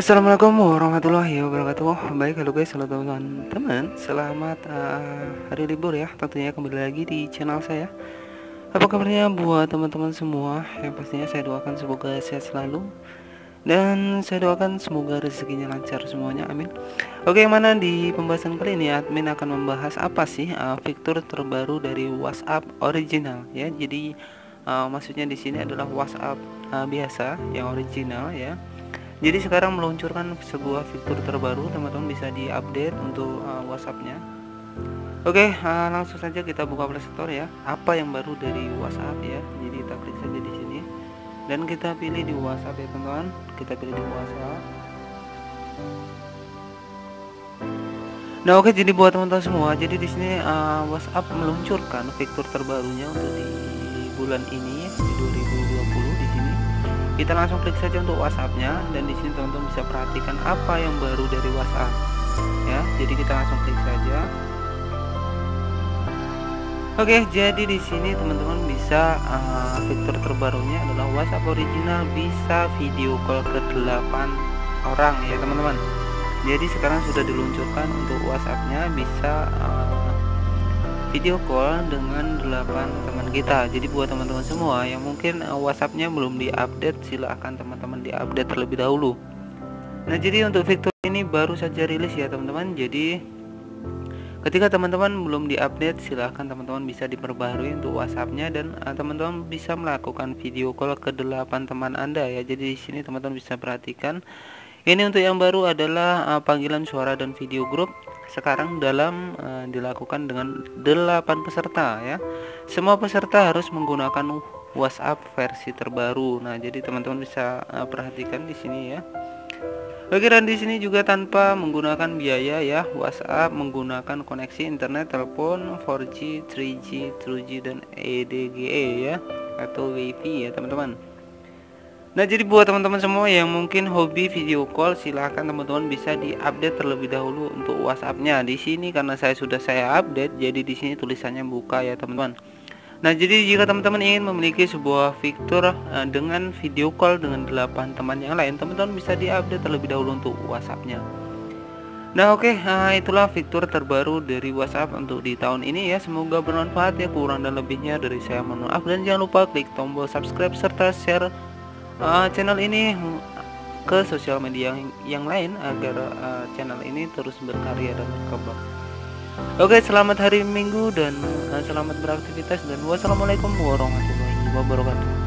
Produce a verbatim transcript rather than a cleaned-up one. Assalamualaikum warahmatullahi wabarakatuh. Baik, halo guys, halo teman-teman. Selamat uh, hari libur ya. Tentunya kembali lagi di channel saya. Apa kabarnya buat teman-teman semua? Yang pastinya saya doakan semoga sehat selalu, dan saya doakan semoga rezekinya lancar semuanya, amin. Oke, mana di pembahasan kali ini admin akan membahas apa sih uh, fitur terbaru dari WhatsApp original ya. Jadi uh, maksudnya di sini adalah WhatsApp uh, biasa yang original ya. Jadi sekarang meluncurkan sebuah fitur terbaru, teman-teman bisa diupdate untuk uh, WhatsAppnya. Oke, uh, langsung saja kita buka Playstore ya. Apa yang baru dari WhatsApp ya? Jadi kita klik saja di sini dan kita pilih di WhatsApp ya teman-teman. Kita pilih di WhatsApp. Nah oke, jadi buat teman-teman semua, jadi di sini uh, WhatsApp meluncurkan fitur terbarunya untuk di bulan ini di dua ribu dua puluh di sini. Kita langsung klik saja untuk WhatsAppnya, dan di sini teman-teman bisa perhatikan apa yang baru dari WhatsApp ya. Jadi kita langsung klik saja. Oke, jadi di sini teman-teman bisa uh, fitur terbarunya adalah WhatsApp original bisa video call ke delapan orang ya teman-teman. Jadi sekarang sudah diluncurkan untuk WhatsAppnya bisa uh, video call dengan delapan teman kita. Jadi buat teman-teman semua yang mungkin WhatsAppnya belum diupdate, silahkan teman-teman diupdate terlebih dahulu. Nah, jadi untuk fitur ini baru saja rilis ya teman-teman. Jadi ketika teman-teman belum diupdate, silahkan teman-teman bisa diperbarui untuk WhatsAppnya, dan teman-teman uh, bisa melakukan video call ke delapan teman Anda ya. Jadi di sini teman-teman bisa perhatikan ini untuk yang baru adalah uh, panggilan suara dan video grup. Sekarang dalam uh, dilakukan dengan delapan peserta ya. Semua peserta harus menggunakan WhatsApp versi terbaru. Nah, jadi teman-teman bisa uh, perhatikan di sini ya. Oke, dan di sini juga tanpa menggunakan biaya ya. WhatsApp menggunakan koneksi internet telepon empat G, tiga G, dua G dan E D G E ya, atau Wi-Fi ya teman-teman. Nah, jadi buat teman-teman semua yang mungkin hobi video call, silahkan teman-teman bisa diupdate terlebih dahulu untuk WhatsAppnya. Di sini karena saya sudah saya update, jadi di sini tulisannya buka ya teman-teman. Nah, jadi jika teman-teman ingin memiliki sebuah fitur uh, dengan video call dengan delapan teman yang lain, teman-teman bisa diupdate terlebih dahulu untuk WhatsAppnya. Nah oke, okay, uh, itulah fitur terbaru dari WhatsApp untuk di tahun ini ya. Semoga bermanfaat ya. Kurang dan lebihnya dari saya mohon maaf, dan jangan lupa klik tombol subscribe serta share Uh, channel ini ke sosial media yang, yang lain agar uh, channel ini terus berkarya dan berkembang. Oke, selamat hari Minggu dan uh, selamat beraktivitas, dan wassalamualaikum warahmatullahi wabarakatuh.